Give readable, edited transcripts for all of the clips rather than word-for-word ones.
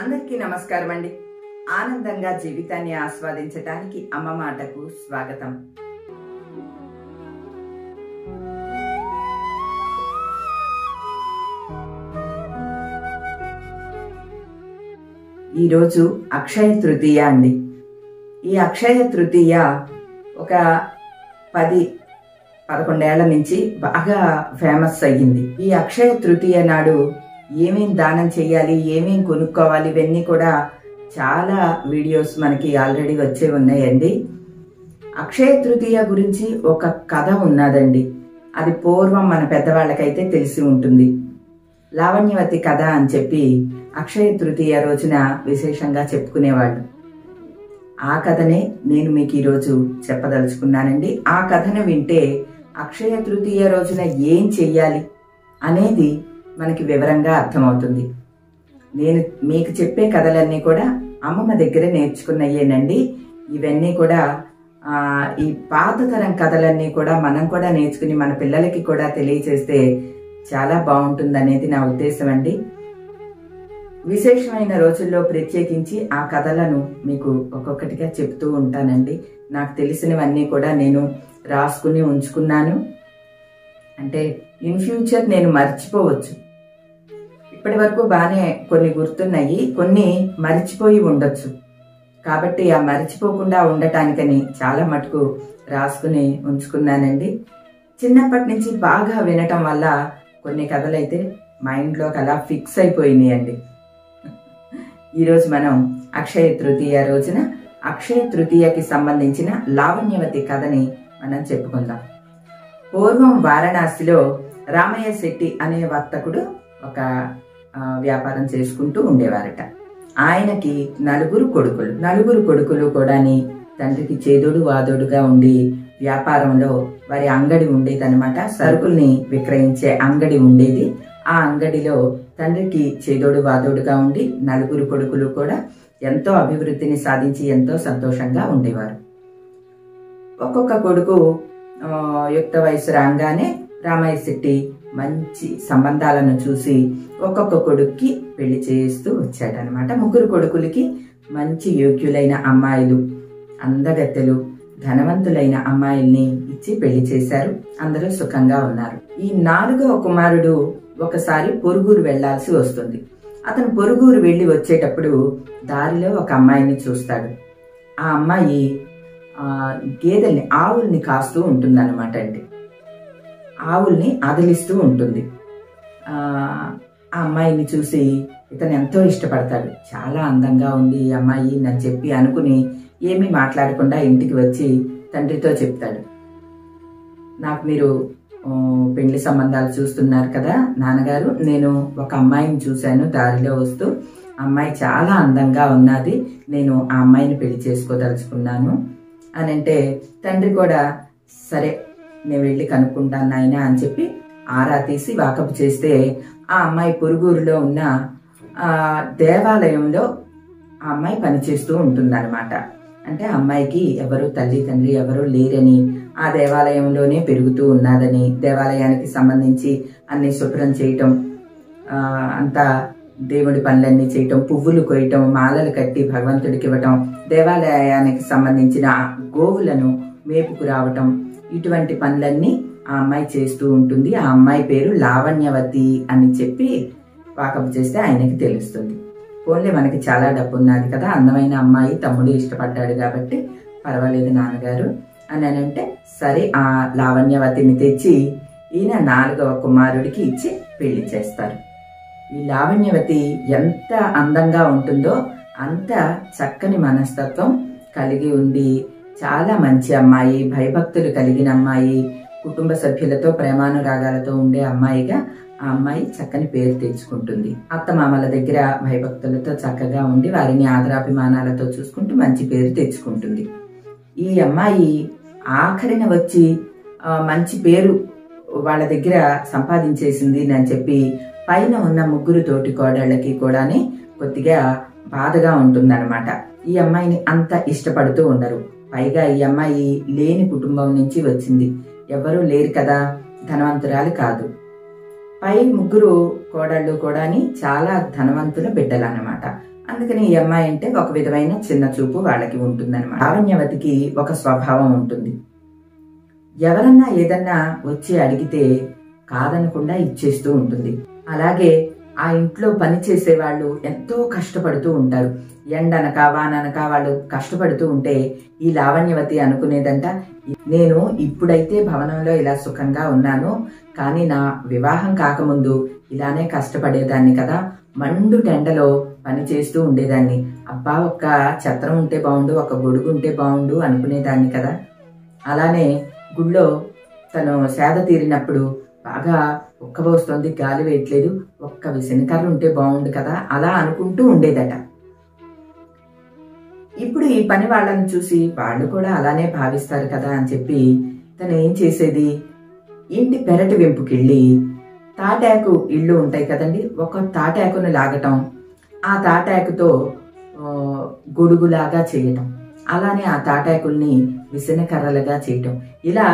అందరికీ నమస్కారం అండి. ఆనందంగా జీవితాన్ని ఆస్వాదించడానికి అమ్మ మాటకు స్వాగతం. ఈరోజు అక్షయ తృతీయ అండి. ఈ అక్షయ తృతీయ ఒక 10-11 ఏళ్ల నుంచి బాగా ఫేమస్ అయ్యింది. ఈ అక్షయ తృతీయ నాడు ఏమేం దానం చేయాలి, ఏమేం కొనుక్కోవాలి, ఇవన్నీ కూడా చాలా వీడియోస్ మనకి ఆల్రెడీ వచ్చే ఉన్నాయండి. అక్షయ తృతీయ గురించి ఒక కథ ఉన్నదండి. అది పూర్వం మన పెద్దవాళ్ళకైతే తెలిసి ఉంటుంది. లావణ్యవతి కథ అని చెప్పి అక్షయ తృతీయ రోజున విశేషంగా చెప్పుకునేవాళ్ళు. ఆ కథనే నేను మీకు ఈరోజు చెప్పదలుచుకున్నానండి. ఆ కథను వింటే అక్షయ తృతీయ రోజున ఏం చెయ్యాలి అనేది మనకి వివరంగా అర్థమవుతుంది. నేను మీకు చెప్పే కథలన్నీ కూడా అమ్మమ్మ దగ్గర నేర్చుకున్నయ్యేనండి. ఇవన్నీ కూడా ఈ పాతతరం కథలన్నీ కూడా మనం కూడా నేర్చుకుని మన పిల్లలకి కూడా తెలియచేస్తే చాలా బాగుంటుంది అనేది నా ఉద్దేశం అండి. విశేషమైన రోజుల్లో ప్రత్యేకించి ఆ కథలను మీకు ఒక్కొక్కటిగా చెప్తూ ఉంటానండి. నాకు తెలిసినవన్నీ కూడా నేను రాసుకుని ఉంచుకున్నాను. అంటే ఇన్ ఫ్యూచర్ నేను మర్చిపోవచ్చు. ఇప్పటి వరకు బాగానే కొన్ని గుర్తున్నాయి, కొన్ని మర్చిపోయి ఉండొచ్చు. కాబట్టి ఆ మర్చిపోకుండా ఉండటానికని చాలా మటుకు రాసుకుని ఉంచుకున్నానండి. చిన్నప్పటి నుంచి బాగా వినటం వల్ల కొన్ని కథలైతే మైండ్లోకి అలా ఫిక్స్ అయిపోయినాయండి. ఈరోజు మనం అక్షయ తృతీయ రోజున అక్షయ తృతీయకి సంబంధించిన లావణ్యవతి కథని మనం చెప్పుకుందాం. పూర్వం వారణాసిలో రామయ్య శెట్టి అనే వర్తకుడు ఒక వ్యాపారం చేసుకుంటూ ఉండేవారట. ఆయనకి 4 కొడుకులు. 4 కొడుకులు కూడాని తండ్రికి చేదోడు వాదోడుగా ఉండి వ్యాపారంలో వారి అంగడి ఉండేది అనమాట. సరుకుల్ని విక్రయించే అంగడి ఉండేది. ఆ అంగడిలో తండ్రికి చేదోడు వాదోడుగా ఉండి 4 కొడుకులు కూడా ఎంతో అభివృద్ధిని సాధించి ఎంతో సంతోషంగా ఉండేవారు. ఒక్కొక్క కొడుకు యుక్త వయసు రాగానే రామయ్య శెట్టి మంచి సంబంధాలను చూసి ఒక్కొక్క కొడుక్కి పెళ్లి చేస్తూ వచ్చాడనమాట. 3 కొడుకులకి మంచి యోగ్యులైన అమ్మాయిలు, అందగత్తెలు, ధనవంతులైన అమ్మాయిల్ని ఇచ్చి పెళ్లి చేశారు. అందరూ సుఖంగా ఉన్నారు. ఈ 4వ కుమారుడు ఒకసారి పొరుగురు వెళ్లాల్సి వస్తుంది. అతను పొరుగురు వెళ్లి వచ్చేటప్పుడు దారిలో ఒక అమ్మాయిని చూస్తాడు. ఆ అమ్మాయి గేదెల్ని, ఆవుల్ని కాస్తూ ఉంటుంది అనమాట అండి. ఆవుల్ని అదిలిస్తూ ఉంటుంది. ఆ అమ్మాయిని చూసి ఇతను ఎంతో ఇష్టపడతాడు. చాలా అందంగా ఉంది ఈ అమ్మాయి అని చెప్పి అనుకుని ఏమీ మాట్లాడకుండా ఇంటికి వచ్చి తండ్రితో చెప్తాడు, నాకు మీరు పెళ్లి సంబంధాలు చూస్తున్నారు కదా నాన్నగారు, నేను ఒక అమ్మాయిని చూశాను దారిలో వస్తూ. అమ్మాయి చాలా అందంగా ఉన్నది, నేను ఆ అమ్మాయిని పెళ్లి చేసుకోదలుచుకున్నాను అని అంటే తండ్రి కూడా సరే నేను వెళ్ళి కనుక్కుంటాను నాయనా అని చెప్పి ఆరా తీసి వాకపు చేస్తే ఆ అమ్మాయి పొరుగురులో ఉన్న దేవాలయంలో ఆ అమ్మాయి పనిచేస్తూ ఉంటుందన్నమాట. అంటే ఆ అమ్మాయికి ఎవరు తల్లి తండ్రి ఎవరు లేరని, ఆ దేవాలయంలోనే పెరుగుతూ ఉన్నదని, దేవాలయానికి సంబంధించి అన్ని శుభ్రం చేయటం, అంతా దేవుడి పనులన్నీ చేయటం, పువ్వులు కొయ్యటం, మాలలు కట్టి భగవంతుడికి ఇవ్వటం, దేవాలయానికి సంబంధించిన గోవులను మేపుకు రావటం, ఇటువంటి పనులన్నీ ఆ అమ్మాయి చేస్తూ ఉంటుంది. ఆ అమ్మాయి పేరు లావణ్యవతి అని చెప్పి వాకప్ చేస్తే ఆయనకి తెలుస్తుంది. పోన్లే మనకి చాలా డబ్బు ఉన్నది కదా, అందమైన అమ్మాయి, తమ్ముడు ఇష్టపడ్డాడు కాబట్టి పర్వాలేదు నాన్నగారు అని అంటే సరే ఆ లావణ్యవతిని తెచ్చి ఈయన 4వ కుమారుడికి ఇచ్చి పెళ్లి చేస్తారు. ఈ లావణ్యవతి ఎంత అందంగా ఉంటుందో అంత చక్కని మనస్తత్వం కలిగి ఉంది. చాలా మంచి అమ్మాయి, భయభక్తులు కలిగిన అమ్మాయి, కుటుంబ సభ్యులతో ప్రేమానురాగాలతో ఉండే అమ్మాయిగా ఆ అమ్మాయి చక్కని పేరు తెచ్చుకుంటుంది. అత్తమామల దగ్గర భయభక్తులతో చక్కగా ఉండి వారిని ఆదరాభిమానాలతో చూసుకుంటూ మంచి పేరు తెచ్చుకుంటుంది. ఈ అమ్మాయి ఆఖరిన వచ్చి మంచి పేరు వాళ్ళ దగ్గర సంపాదించేసింది అని చెప్పి పైన ఉన్న 3 తోటి కోడళ్ళకి కూడానే కొద్దిగా బాధగా ఉంటుందన్నమాట. ఈ అమ్మాయిని అంత ఇష్టపడుతూ ఉండరు. పైగా ఈ అమ్మాయి లేని కుటుంబం నుంచి వచ్చింది, ఎవరూ లేరు కదా, ధనవంతురాలు కాదు. పై 3 కోడళ్ళు కూడాని చాలా ధనవంతుల బిడ్డలన్నమాట. అందుకని ఈ అమ్మాయి అంటే ఒక విధమైన చిన్న చూపు వాళ్ళకి ఉంటుందన్నమాట. లావణ్యవతికి ఒక స్వభావం ఉంటుంది, ఎవరన్నా ఏదన్నా వచ్చి అడిగితే కాదనకుండా ఇచ్చేస్తూ ఉంటుంది. అలాగే ఆ ఇంట్లో పని చేసే వాళ్ళు ఎంతో కష్టపడుతూ ఉంటారు, ఎండనక వాననక వాళ్ళు కష్టపడుతూ ఉంటే ఈ లావణ్యవతి అనుకునేదంట, నేను ఇప్పుడైతే భవనంలో ఇలా సుఖంగా ఉన్నాను, కానీ నా వివాహం కాకముందు ఇలానే కష్టపడేదాన్ని కదా, మండు టెండలో పని చేస్తూ ఉండేదాన్ని, అబ్బా ఒక్క ఛత్రం ఉంటే బాగుండు, ఒక గొడుగు ఉంటే బాగుండు అనుకునేదాన్ని కదా. అలానే గుళ్ళో తను సేద తీరినప్పుడు బాగా ఒక్కబోస్తోంది, గాలి వేయట్లేదు, ఒక్క విసనకర్ర ఉంటే బాగుండు కదా అలా అనుకుంటూ ఉండేదట. ఇప్పుడు ఈ పని వాళ్ళని చూసి వాళ్ళు కూడా అలానే భావిస్తారు కదా అని చెప్పి తను ఏం చేసేది, ఇంటి పెరటి వెంపుకెళ్ళి తాటాకు ఇళ్ళు ఉంటాయి కదండి, ఒక తాటాకును లాగటం, ఆ తాటాకుతో గొడుగులాగా చేయటం, అలానే ఆ తాటాకుల్ని విసనకర్రలుగా చేయటం, ఇలా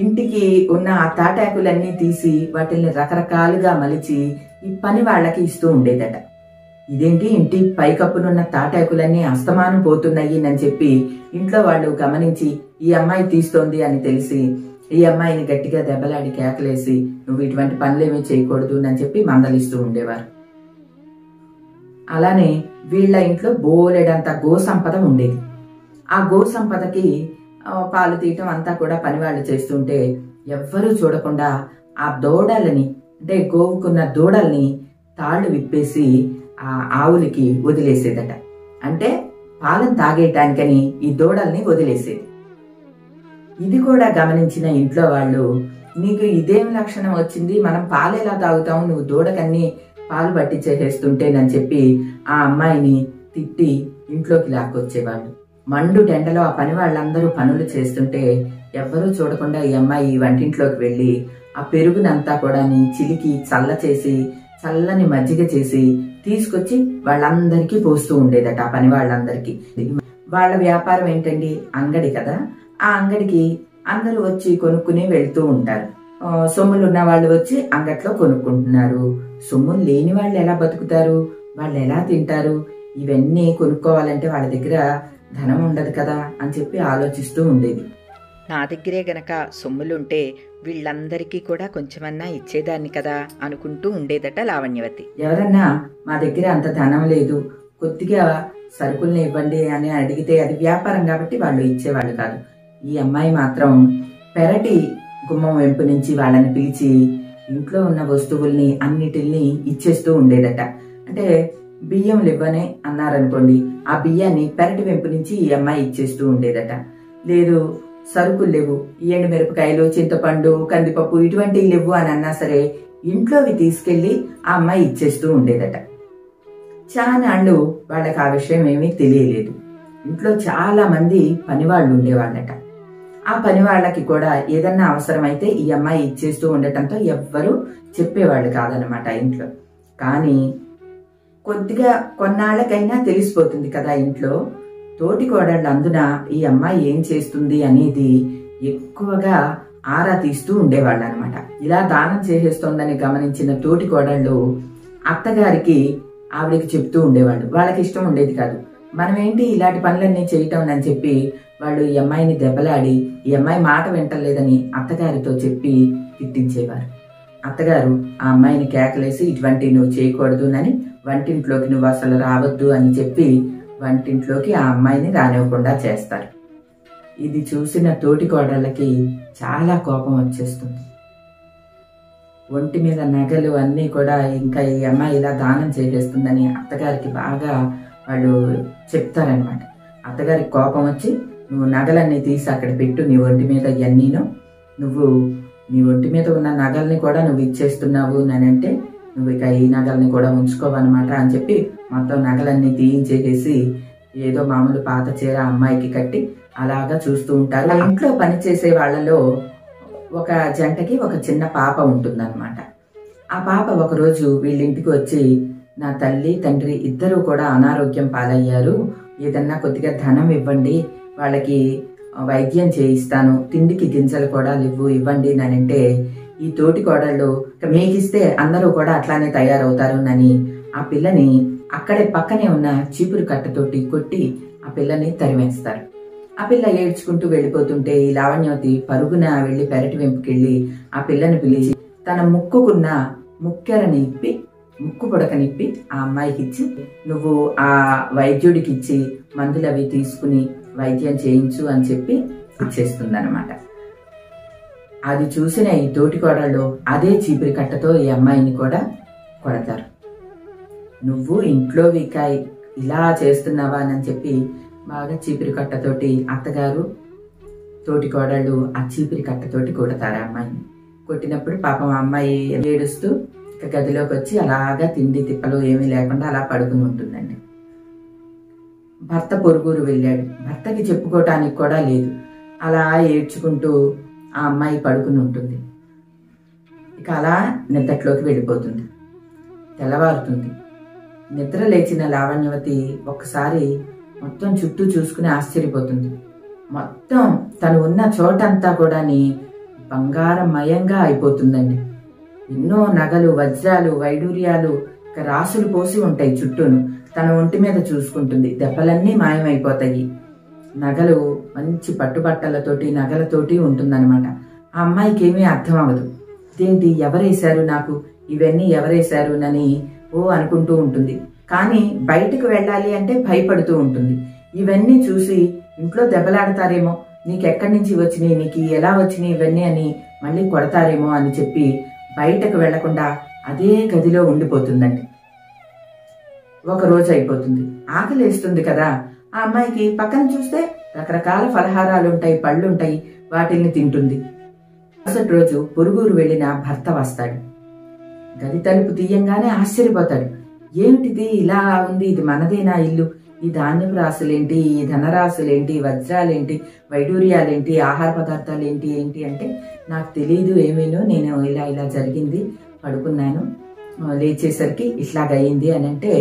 ఇంటికి ఉన్న ఆ తాటాకులన్నీ తీసి వాటిని రకరకాలుగా మలిచి ఈ పని వాళ్ళకి ఇస్తూ ఉండేదట. ఇదేంటి ఇంటి పైకప్పునున్న తాటాకులన్నీ అస్తమానం పోతున్నాయి అని చెప్పి ఇంట్లో వాళ్ళు గమనించి ఈ అమ్మాయి తీస్తోంది అని తెలిసి ఈ అమ్మాయిని గట్టిగా దెబ్బలాడి కేకలేసి నువ్వు ఇటువంటి పనులేమీ చేయకూడదు అని చెప్పి మందలిస్తూ ఉండేవారు. అలానే వీళ్ళ ఇంట్లో బోలెడంత గోసంపద ఉండేది. ఆ గోసంపదకి పాలు తీయటం అంతా కూడా పనివాళ్ళు చేస్తుంటే ఎవ్వరూ చూడకుండా ఆ దూడలని, అంటే గోవుకున్న దూడల్ని తాళ్ళు విప్పేసి ఆ ఆవులకి వదిలేసేదట. అంటే పాలను తాగేయటానికని ఈ దూడల్ని వదిలేసేది. ఇది కూడా గమనించిన ఇంట్లో వాళ్ళు, నీకు ఇదేం లక్షణం వచ్చింది, మనం పాలేలా తాగుతాం, నువ్వు దూడకన్నీ పాలు పట్టించేసేస్తుంటేనని చెప్పి ఆ అమ్మాయిని తిట్టి ఇంట్లోకి లాక్కొచ్చేవాళ్ళు. మండు టెండలో ఆ పని వాళ్ళందరూ పనులు చేస్తుంటే ఎవ్వరూ చూడకుండా ఈ అమ్మాయి వంటింట్లోకి వెళ్ళి ఆ పెరుగునంతా కూడా చిలికి చల్ల చేసి చల్లని మజ్జిగ చేసి తీసుకొచ్చి వాళ్ళందరికీ పోస్తూ ఉండేదట. ఆ పని వాళ్ళందరికీ, వాళ్ళ వ్యాపారం ఏంటండి అంగడి కదా, ఆ అంగడికి అందరూ వచ్చి కొనుక్కుని వెళ్తూ ఉంటారు. సొమ్ములు ఉన్న వాళ్ళు వచ్చి అంగట్లో కొనుక్కుంటున్నారు, సొమ్ములు లేని వాళ్ళు ఎలా బతుకుతారు, వాళ్ళు ఎలా తింటారు, ఇవన్నీ కొనుక్కోవాలంటే వాళ్ళ దగ్గర ధనం ఉండదు కదా అని చెప్పి ఆలోచిస్తూ ఉండేది. నా దగ్గరే గనక సొమ్ములుంటే వీళ్ళందరికీ కూడా కొంచెమన్నా ఇచ్చేదాన్ని కదా అనుకుంటూ ఉండేదట లావణ్యవతి. ఎవరన్నా మా దగ్గర అంత ధనం లేదు, కొద్దిగా సరుకుల్ని ఇవ్వండి అని అడిగితే అది వ్యాపారం కాబట్టి వాళ్ళు ఇచ్చేవాళ్ళు కాదు. ఈ అమ్మాయి మాత్రం పెరటి గుమ్మం వెంపు నుంచి వాళ్ళని పిలిచి ఇంట్లో ఉన్న వస్తువుల్ని అన్నిటిని ఇచ్చేస్తూ ఉండేదట. అంటే బియ్యం ఇవ్వనే అన్నారనుకోండి, ఆ బియ్యాన్ని పెరటి వెంపు నుంచి ఈ అమ్మాయి ఇచ్చేస్తూ ఉండేదట. లేదు సరుకులు లేవు, ఎండు మిరపకాయలు, చింతపండు, కందిపప్పు ఇటువంటివి లేవు అని అన్నా సరే ఇంట్లోవి తీసుకెళ్లి ఆ అమ్మాయి ఇచ్చేస్తూ ఉండేదట. చానాళ్ళు వాళ్ళకి ఆ విషయం ఏమీ తెలియలేదు. ఇంట్లో చాలా మంది పనివాళ్ళు ఉండేవాళ్ళట. ఆ పని వాళ్ళకి కూడా ఏదన్నా అవసరమైతే ఈ అమ్మాయి ఇచ్చేస్తూ ఉండటంతో ఎవ్వరూ చెప్పేవాళ్ళు కాదనమాట ఇంట్లో. కానీ కొద్దిగా కొన్నాళ్ళకైనా తెలిసిపోతుంది కదా ఇంట్లో, తోటి కోడళ్ళు అందున ఈ అమ్మాయి ఏం చేస్తుంది అనేది ఎక్కువగా ఆరా తీస్తూ ఉండేవాళ్ళు అనమాట. ఇలా దానం చేసేస్తోందని గమనించిన తోటి కోడళ్ళు అత్తగారికి ఆవిడకి చెప్తూ ఉండేవాళ్ళు. వాళ్ళకి ఇష్టం ఉండేది కాదు, మనమేంటి ఇలాంటి పనులన్నీ చేయటం అని చెప్పి వాళ్ళు ఈ అమ్మాయిని దెబ్బలాడి ఈ అమ్మాయి మాట వింటలేదని అత్తగారితో చెప్పి తిట్టించేవారు. అత్తగారు ఆ అమ్మాయిని కేకలేసి ఇటువంటి నువ్వు చేయకూడదు అని, వంటింట్లోకి నువ్వు అసలు రావద్దు అని చెప్పి వంటింట్లోకి ఆ అమ్మాయిని రానివ్వకుండా చేస్తారు. ఇది చూసిన తోటి కోడళ్ళకి చాలా కోపం వచ్చేస్తుంది. ఒంటి మీద నగలు అన్నీ కూడా ఇంకా ఈ అమ్మాయి ఇలా దానం చేసేస్తుందని అత్తగారికి బాగా వాళ్ళు చెప్తారనమాట. అత్తగారికి కోపం వచ్చి నువ్వు నగలన్నీ తీసి అక్కడ పెట్టు, నీ ఒంటి మీద ఇవన్నీను, నువ్వు నీ ఒంటి మీద ఉన్న నగల్ని కూడా నువ్వు ఇచ్చేస్తున్నావు అంటే నువ్వు ఇక ఈ నగల్ని కూడా ఉంచుకోవన్నమాట అని చెప్పి మొత్తం నగలన్నీ తీయించేసేసి ఏదో మామూలు పాత చీర అమ్మాయికి కట్టి అలాగా చూస్తూ ఉంటారు. ఇంట్లో పనిచేసే వాళ్ళలో ఒక జంటకి ఒక చిన్న పాప ఉంటుందన్నమాట. ఆ పాప ఒకరోజు వీళ్ళింటికి వచ్చి, నా తల్లి తండ్రి ఇద్దరూ కూడా అనారోగ్యం పాలయ్యారు, ఏదన్నా కొద్దిగా ధనం ఇవ్వండి, వాళ్ళకి వైద్యం చేయిస్తాను, తిండికి గింజలు కూడా లేవు ఇవ్వండి అంటే ఈ తోటి కోడళ్ళు మీకిస్తే అందరూ కూడా అట్లానే తయారవుతారు అని ఆ పిల్లని అక్కడే పక్కనే ఉన్న చీపురు కట్టతోటి కొట్టి ఆ పిల్లని తరిమేస్తారు. ఆ పిల్ల ఏడ్చుకుంటూ వెళ్ళిపోతుంటే ఈ లావణ్యవతి పరుగున వెళ్లి పెరటి వెంపుకెళ్లి ఆ పిల్లని పిలిచి తన ముక్కుకున్న ముక్కెర నిప్పి ముక్కు పొడక నిప్పి ఆ అమ్మాయికి ఇచ్చి, నువ్వు ఆ వైద్యుడికి ఇచ్చి మందులు అవి తీసుకుని వైద్యం చేయించు అని చెప్పి ఇచ్చేస్తుందన్నమాట. అది చూసిన ఈ తోటి కోడళ్ళు అదే చీపురి కట్టతో ఈ అమ్మాయిని కూడా కొడతారు. నువ్వు ఇంట్లో వికాయ్ ఇలా చేస్తున్నావా అని చెప్పి బాగా చీపురి కట్టతోటి అత్తగారు తోటి కోడళ్ళు ఆ చీపురి కట్టతోటి కొడతారు అమ్మాయిని. కొట్టినప్పుడు పాపం అమ్మాయి ఏడుస్తూ గదిలోకి వచ్చి అలాగా తిండి తిప్పలు ఏమీ లేకుండా అలా పడుకుని ఉంటుందండి. భర్త పొరుగురు వెళ్ళాడు, భర్తకి చెప్పుకోవటానికి కూడా లేదు, అలా ఏడ్చుకుంటూ ఆ అమ్మాయి పడుకుని ఉంటుంది. ఇక అలా నిద్రలోకి వెళ్ళిపోతుంది. తెల్లవారుతుంది. నిద్ర లేచిన లావణ్యవతి ఒక్కసారి మొత్తం చుట్టూ చూసుకుని ఆశ్చర్యపోతుంది. మొత్తం తను ఉన్న చోటంతా కూడా బంగారమయంగా అయిపోతుందండి. ఎన్నో నగలు, వజ్రాలు, వైడూర్యాలు, రాసులు పోసి ఉంటాయి చుట్టూను. తన ఒంటి మీద చూసుకుంటుంది, దెబ్బలన్నీ మాయమైపోతాయి. నగలు మంచి పట్టుబట్టలతోటి నగలతోటి ఉంటుందన్నమాట. ఆ అమ్మాయికి ఏమీ అర్థం అవ్వదు. ఇదేంటి, ఎవరేశారు నాకు ఇవన్నీ, ఎవరేశారు అని ఓ అనుకుంటూ ఉంటుంది. కానీ బయటకు వెళ్ళాలి అంటే భయపడుతూ ఉంటుంది. ఇవన్నీ చూసి ఇంట్లో దెబ్బలాడతారేమో, నీకెక్కడి నుంచి వచ్చినాయి, నీకు ఎలా వచ్చినాయి ఇవన్నీ అని మళ్ళీ కొడతారేమో అని చెప్పి బయటకు వెళ్లకుండా అదే గదిలో ఉండిపోతుందండి. ఒక రోజు అయిపోతుంది. ఆకలేస్తుంది కదా ఆ అమ్మాయికి. పక్కన చూస్తే రకరకాల ఫలహారాలు ఉంటాయి, పళ్ళుంటాయి, వాటిల్ని తింటుంది. మరుసటి రోజు పొరుగురు వెళ్ళిన భర్త వస్తాడు. గది తలుపు తీయంగానే ఆశ్చర్యపోతాడు. ఏమిటిది ఇలా ఉంది, ఇది మనదేనా ఇల్లు, ఈ ధాన్యపు రాసులేంటి, ఈ ధనరాశులేంటి, వజ్రాలేంటి, వైడూర్యాలేంటి, ఆహార పదార్థాలు ఏంటి ఏంటి అంటే, నాకు తెలీదు ఏమేనో, నేను ఇలా ఇలా జరిగింది, పడుకున్నాను, లేచేసరికి ఇట్లాగయింది అని అంటే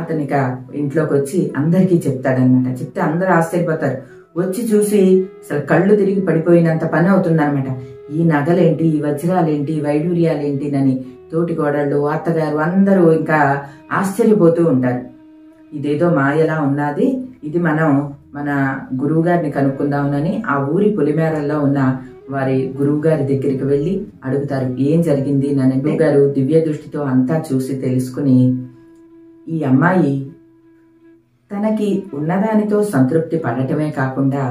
అతనిక ఇంట్లోకి వచ్చి అందరికీ చెప్తాడనమాట. చెప్తే అందరూ ఆశ్చర్యపోతారు. వచ్చి చూసి అసలు కళ్ళు తిరిగి పడిపోయినంత పని అవుతుందనమాట. ఈ నగలేంటి, ఈ వజ్రాలేంటి, వైడూర్యాలేంటినని తోటి కోడళ్ళు, అత్తగారు అందరూ ఇంకా ఆశ్చర్యపోతూ ఉంటారు. ఇదేదో మాయలా ఉన్నది, ఇది మనం మన గురువు గారిని కనుక్కుందామనని ఆ ఊరి పొలిమేరల్లో ఉన్న వారి గురువు గారి దగ్గరికి వెళ్ళి అడుగుతారు, ఏం జరిగింది అని. గురువు గారు దివ్య దృష్టితో అంతా చూసి తెలుసుకుని, ఈ అమ్మాయి తనకి ఉన్నదానితో సంతృప్తి పడటమే కాకుండా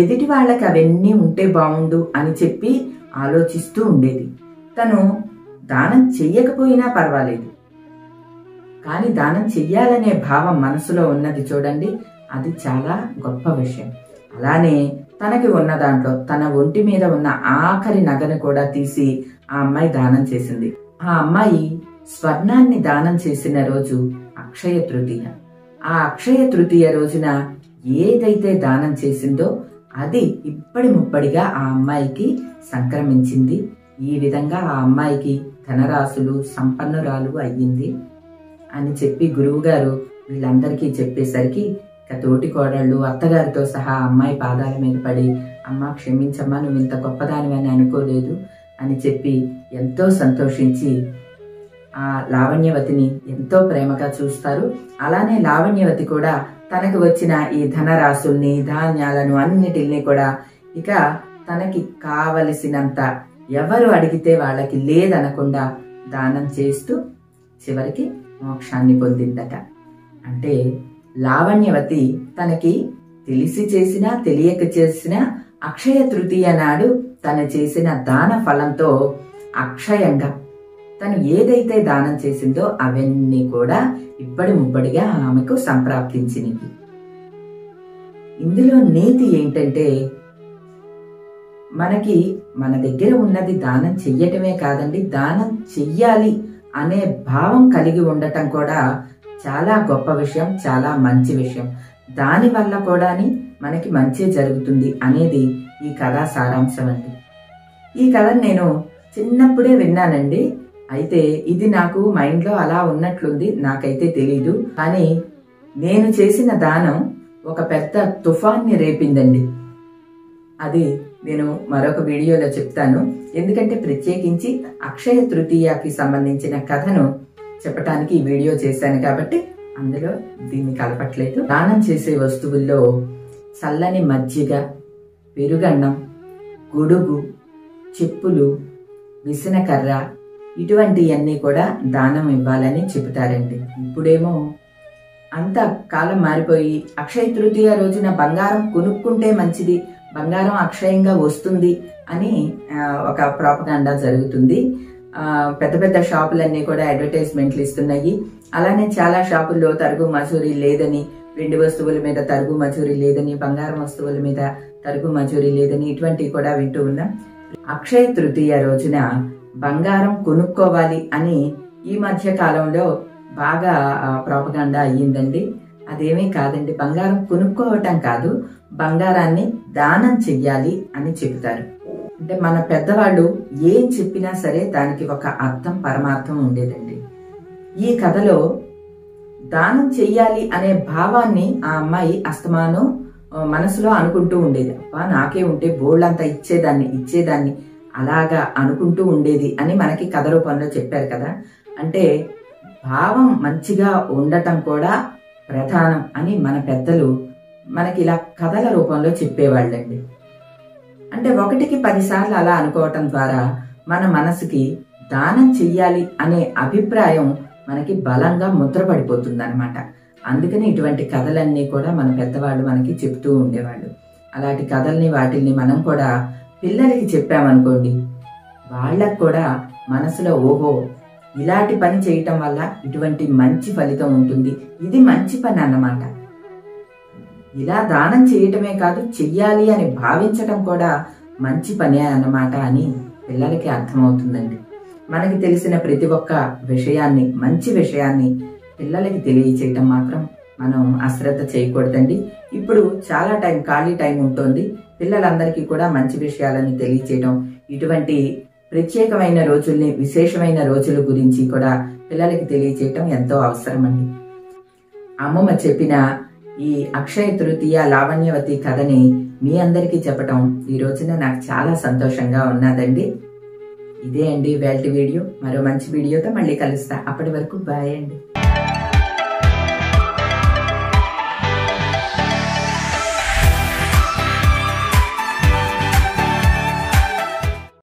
ఎదుటి వాళ్ళకి అవన్నీ ఉంటే బాగుండు అని చెప్పి ఆలోచిస్తూ ఉండేది. తను దానం చెయ్యకపోయినా పర్వాలేదు, కానీ దానం చెయ్యాలనే భావం మనసులో ఉన్నది చూడండి, అది చాలా గొప్ప విషయం. అలానే తనకి ఉన్న దాంట్లో తన ఒంటి మీద ఉన్న ఆఖరి నగను కూడా తీసి ఆ అమ్మాయి దానం చేసింది. ఆ అమ్మాయి స్వర్ణాన్ని దానం చేసిన రోజు అక్షయ తృతీయ. ఆ అక్షయ తృతీయ రోజున ఏదైతే దానం చేసిందో అది ఇప్పటి ముప్పటిగా ఆ అమ్మాయికి సంక్రమించింది. ఈ విధంగా ఆ అమ్మాయికి ధనరాశులు, సంపన్నురాలు అయ్యింది అని చెప్పి గురువుగారు వీళ్ళందరికీ చెప్పేసరికి తోటి కోడళ్ళు అత్తగారితో సహా అమ్మాయి పాదాల మీద పడి, అమ్మ క్షమించమ్మా, నువ్వు ఇంత గొప్పదానివని అనుకోలేదు అని చెప్పి ఎంతో సంతోషించి ఆ లావణ్యవతిని ఎంతో ప్రేమగా చూస్తారు. అలానే లావణ్యవతి కూడా తనకు వచ్చిన ఈ ధనరాశుల్ని, ధాన్యాలను అన్నిటిని కూడా ఇక తనకి కావలసినంత ఎవరు అడిగితే వాళ్ళకి లేదనకుండా దానం చేస్తూ చివరికి మోక్షాన్ని పొందిందట. అంటే లావణ్యవతి తనకి తెలిసి చేసినా తెలియక చేసినా అక్షయ తృతీయ నాడు తను చేసిన దాన ఫలంతో అక్షయంగా తను ఏదైతే దానం చేసిందో అవన్నీ కూడా ఇప్పటి ముప్పటిగా ఆమెకు సంప్రాప్తించినవి. ఇందులో నీతి ఏంటంటే, మనకి మన దగ్గర ఉన్నది దానం చెయ్యటమే కాదండి, దానం చెయ్యాలి అనే భావం కలిగి ఉండటం కూడా చాలా గొప్ప విషయం, చాలా మంచి విషయం. దానివల్ల కూడా మనకి మంచి జరుగుతుంది అనేది ఈ కథ సారాంశం అండి. ఈ కథను నేను చిన్నప్పుడే విన్నానండి. అయితే ఇది నాకు మైండ్లో అలా ఉన్నట్లుంది, నాకైతే తెలీదు. కానీ నేను చేసిన దానం ఒక పెద్ద తుఫాన్ని రేపిందండి. అది నేను మరొక వీడియోలో చెప్తాను, ఎందుకంటే ప్రత్యేకించి అక్షయ తృతీయకి సంబంధించిన కథను చెప్పడానికి ఈ వీడియో చేశాను కాబట్టి అందులో దీన్ని కలపట్లేదు. దానం చేసే వస్తువుల్లో చల్లని మజ్జిగ, పెరుగన్నం, గొడుగు, చెప్పులు, విసనకర్ర ఇటువంటివన్నీ కూడా దానం ఇవ్వాలని చెబుతారండి. ఇప్పుడేమో అంత కాలం మారిపోయి అక్షయ తృతీయ రోజున బంగారం కొనుక్కుంటే మంచిది, బంగారం అక్షయంగా వస్తుంది అని ఒక ప్రాపగాండా జరుగుతుంది. పెద్ద పెద్ద షాపులన్నీ కూడా అడ్వర్టైజ్మెంట్లు ఇస్తున్నాయి. అలానే చాలా షాపుల్లో తరుగు మజూరీ లేదని, వెండి వస్తువుల మీద తరుగు మజూరీ లేదని, బంగారం వస్తువుల మీద తరుగు మజూరీ లేదని ఇటువంటివి కూడా వింటూ ఉన్నాం. అక్షయ తృతీయ రోజున బంగారం కొనుక్కోవాలి అని ఈ మధ్య కాలంలో బాగా ప్రాపగాండా అయ్యిందండి. అదేమీ కాదండి, బంగారం కొనుక్కోవటం కాదు, బంగారాన్ని దానం చెయ్యాలి అని చెబుతారు. అంటే మన పెద్దవాళ్ళు ఏం చెప్పినా సరే దానికి ఒక అర్థం, పరమార్థం ఉండేదండి. ఈ కథలో దానం చెయ్యాలి అనే భావాన్ని ఆ అమ్మాయి అస్తమానం మనసులో అనుకుంటూ ఉండేది. అబ్బా, నాకే ఉంటే బోళ్ళంతా ఇచ్చేదాన్ని అలాగా అనుకుంటూ ఉండేది అని మనకి కథ రూపంలో చెప్పారు కదా. అంటే భావం మంచిగా ఉండటం కూడా ప్రధానం అని మన పెద్దలు మనకి ఇలా కథల రూపంలో చెప్పేవాళ్ళండి. అంటే 1కి 10 సార్లు అలా అనుకోవటం ద్వారా మన మనసుకి దానం చెయ్యాలి అనే అభిప్రాయం మనకి బలంగా ముద్రపడిపోతుంది అనమాట. అందుకని ఇటువంటి కథలన్నీ కూడా మన పెద్దవాళ్ళు మనకి చెప్తూ ఉండేవాళ్ళు. అలాంటి కథల్ని వాటిల్ని మనం కూడా పిల్లలకి చెప్పామనుకోండి, వాళ్ళకు కూడా మనసులో ఓహో ఇలాంటి పని చేయటం వల్ల ఇటువంటి మంచి ఫలితం ఉంటుంది, ఇది మంచి పని అన్నమాట, ఇలా దానం చేయటమే కాదు చెయ్యాలి అని భావించటం కూడా మంచి పనే అన్నమాట అని పిల్లలకి అర్థమవుతుందండి. మనకి తెలిసిన ప్రతి ఒక్క విషయాన్ని, మంచి విషయాన్ని పిల్లలకి తెలియచేయటం మాత్రం మనం అశ్రద్ధ చేయకూడదండి. ఇప్పుడు చాలా టైం, ఖాళీ టైం ఉంటుంది, పిల్లలందరికీ కూడా మంచి విషయాలను తెలియచేయడం, ఇటువంటి ప్రత్యేకమైన రోజుల్ని, విశేషమైన రోజుల గురించి కూడా పిల్లలకి తెలియచేయటం ఎంతో అవసరం అండి. అమ్మమ్మ చెప్పిన ఈ అక్షయ తృతీయ లావణ్యవతి కథని మీ అందరికీ చెప్పటం ఈ రోజున నాకు చాలా సంతోషంగా ఉన్నదండి. ఇదే అండి ఇవాల్టి వీడియో. మరో మంచి వీడియోతో మళ్ళీ కలుస్తా. అప్పటి వరకు బాయ్ అండి.